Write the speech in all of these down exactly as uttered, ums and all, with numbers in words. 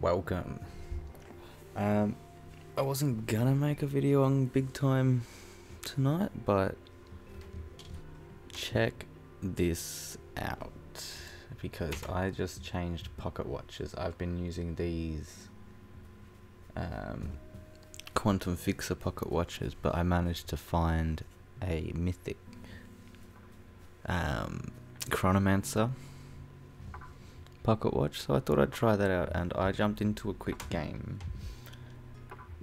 welcome. Um, I wasn't gonna make a video on Big Time tonight, but check this out, because I just changed pocket watches. I've been using these um, Quantum Fixer pocket watches, but I managed to find a mythic um, Chronomancer pocket watch, so I thought I'd try that out, and I jumped into a quick game,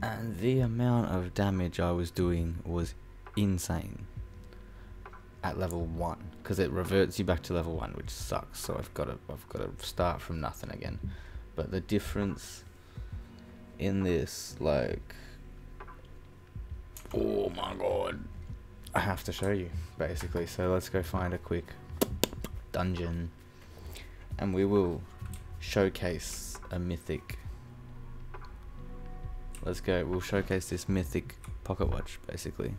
and the amount of damage I was doing was insane at level one, because it reverts you back to level one, which sucks. So I've got to I've got to start from nothing again. But the difference in this, like, oh my god, I have to show you basically. So let's go find a quick dungeon, and we will showcase a mythic. Let's go. We'll showcase this mythic pocket watch basically.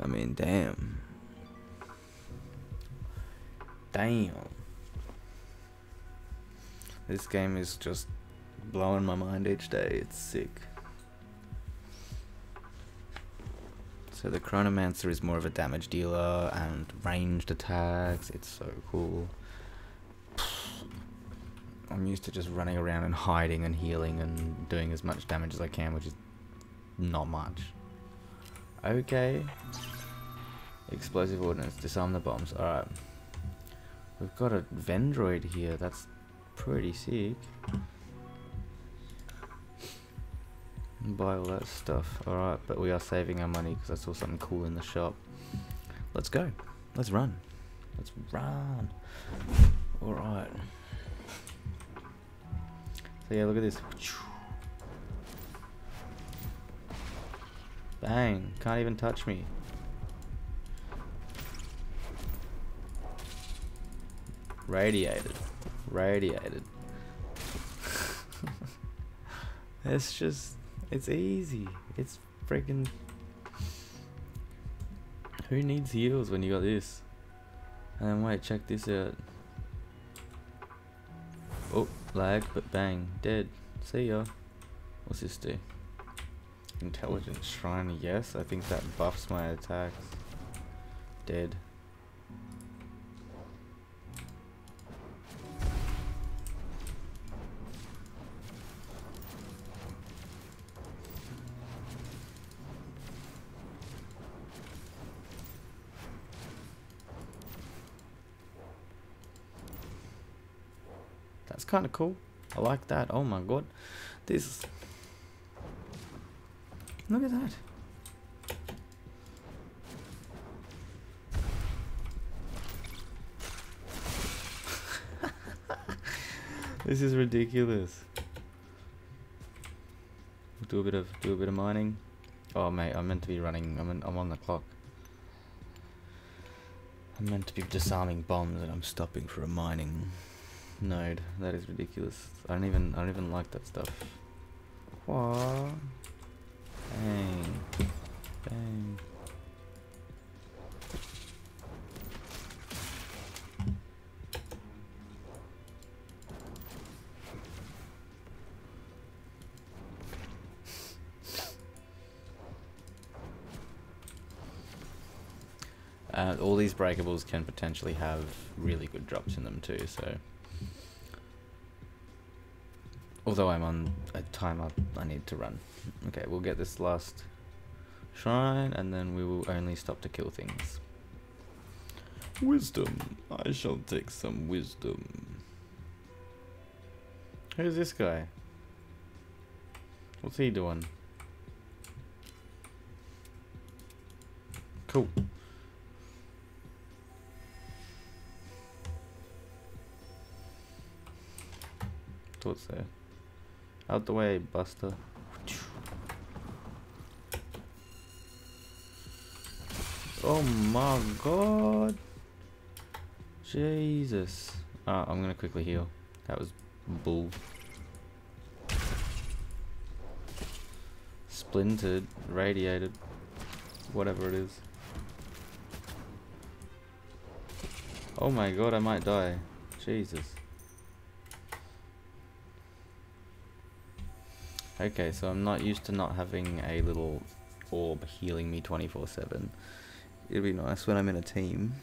I mean, damn. Damn. This game is just blowing my mind each day. It's sick. So the Chronomancer is more of a damage dealer and ranged attacks. It's so cool. I'm used to just running around and hiding and healing and doing as much damage as I can, which is not much. Okay. Explosive Ordnance. Disarm the bombs. Alright. We've got a Vendroid here, that's pretty sick. Buy all that stuff, alright, but we are saving our money because I saw something cool in the shop. Let's go, let's run, let's run. Alright. So yeah, look at this. Bang, can't even touch me. Radiated. Radiated. It's just... it's easy. It's freaking... who needs heals when you got this? And then wait, check this out. Oh, lag, but bang. Dead. See ya. What's this do? Intelligence Shrine, yes. I think that buffs my attacks. Dead. That's kind of cool. I like that. Oh my god. This. Look at that. This is ridiculous. We'll do a bit of do a bit of mining. Oh mate, I'm meant to be running. I'm in, I'm on the clock. I'm meant to be disarming bombs, and I'm stopping for a mining node. That is ridiculous. I don't even I don't even like that stuff. Aww. Bang. Bang. Uh, all these breakables can potentially have really good drops in them too, so although I'm on a timer, I need to run. Okay, we'll get this last shrine, and then we will only stop to kill things. Wisdom. I shall take some wisdom. Who's this guy? What's he doing? Cool. Thought so. Out the way, Buster. Oh my god. Jesus. Uh, I'm gonna quickly heal. That was bull. Splintered, radiated, whatever it is. Oh my god, I might die. Jesus. Okay, so I'm not used to not having a little orb healing me twenty-four seven. It'd be nice when I'm in a team.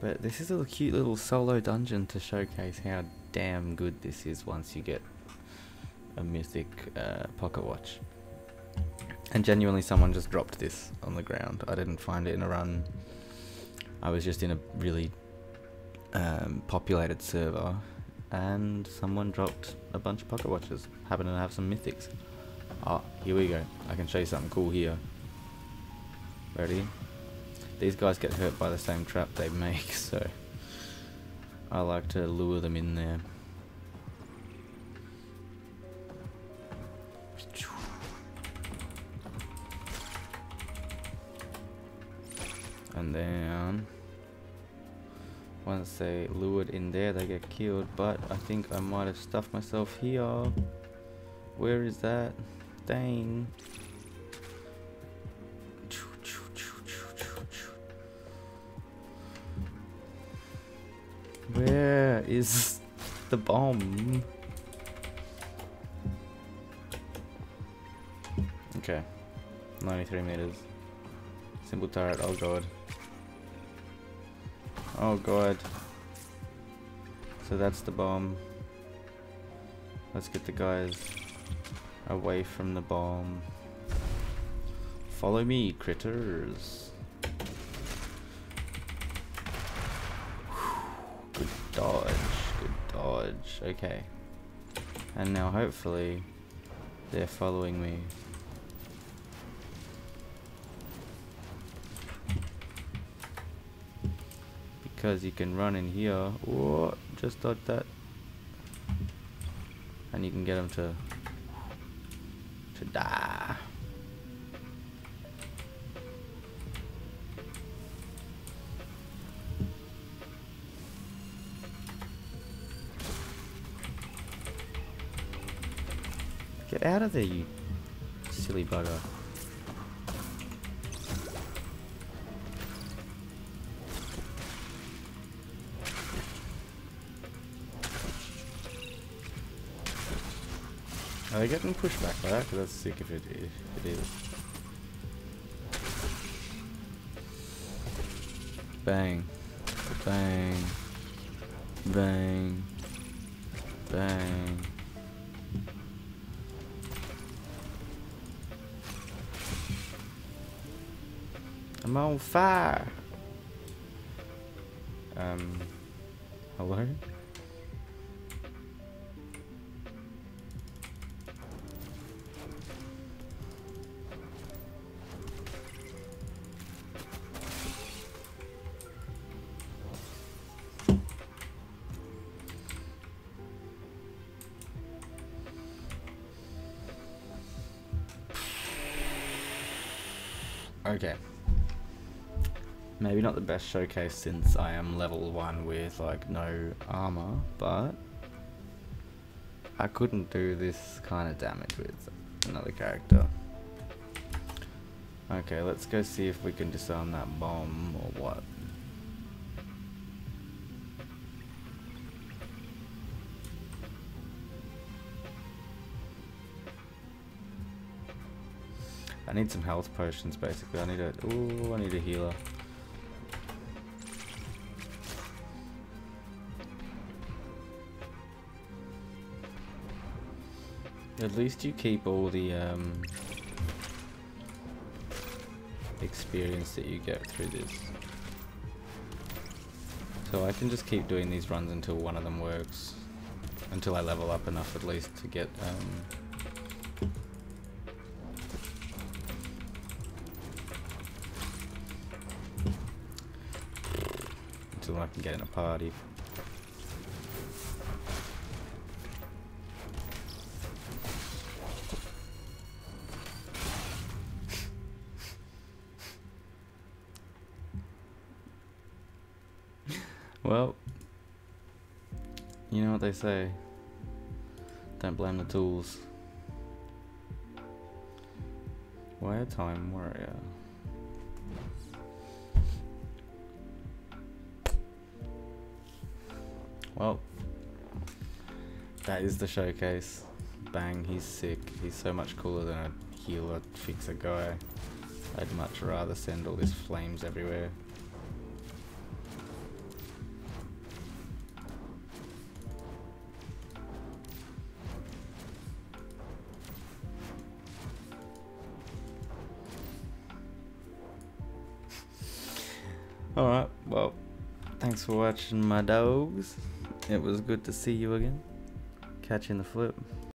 But this is a cute little solo dungeon to showcase how damn good this is once you get a mythic uh, pocket watch. And genuinely someone just dropped this on the ground. I didn't find it in a run. I was just in a really um, populated server and someone dropped a bunch of pocket watches. Happened to have some mythics. Oh, here we go. I can show you something cool here. Ready? These guys get hurt by the same trap they make, so I like to lure them in there. And then once they lured in there they get killed, but I think I might have stuffed myself here. Where is that? Dang. Where is the bomb? Okay. ninety-three meters. Simple turret. Oh god. Oh god. So that's the bomb. Let's get the guys away from the bomb. Follow me, critters. Good dodge, good dodge. Okay. And now hopefully they're following me. Because you can run in here. Whoa, just like that. And you can get them to to die. Get out of there, you silly bugger. Are they getting pushed back by that? Because that's sick if it, if it is. Bang. Bang. Bang. Bang. I'm on fire! Um... Hello? Okay, maybe not the best showcase since I am level one with like no armor, but I couldn't do this kind of damage with another character. Okay, let's go see if we can disarm that bomb or what. I need some health potions basically. I need a ooh, I need a healer. At least you keep all the um, experience that you get through this. So I can just keep doing these runs until one of them works. Until I level up enough at least to get um, I can get in a party. Well, you know what they say, don't blame the tools. Wire time warrior. Well, that is the showcase. Bang, he's sick. He's so much cooler than a healer fixer guy. I'd much rather send all these flames everywhere. Alright, well, thanks for watching, my dogs. It was good to see you again. Catch you in the flip.